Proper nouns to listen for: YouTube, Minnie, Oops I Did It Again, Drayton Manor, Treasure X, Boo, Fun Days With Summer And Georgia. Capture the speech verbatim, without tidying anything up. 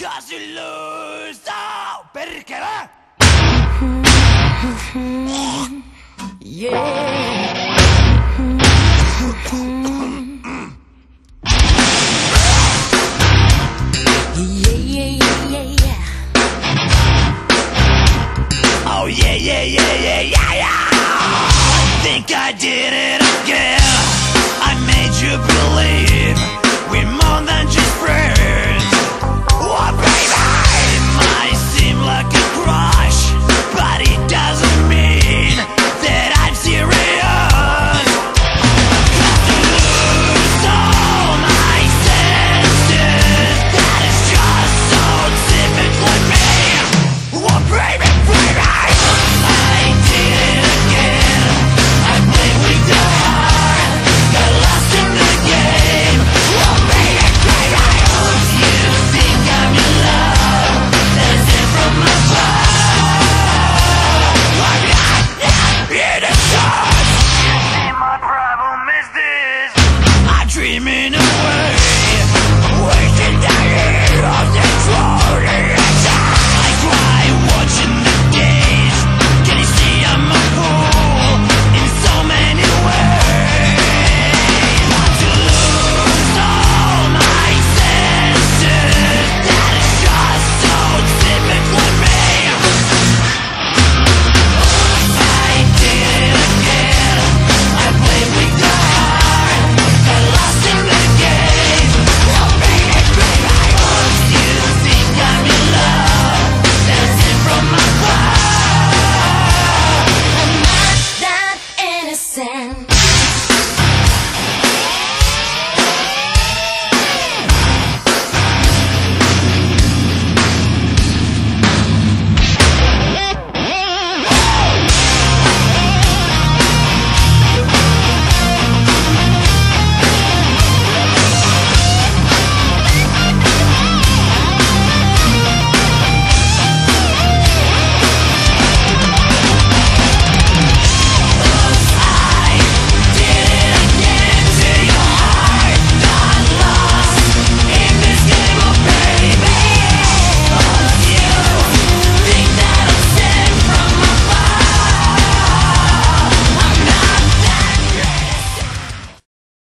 'Cause you lose all, perché va? Yeah. Yeah, yeah, yeah, yeah. Oh yeah, yeah, yeah, yeah, yeah, yeah. I think I did it again.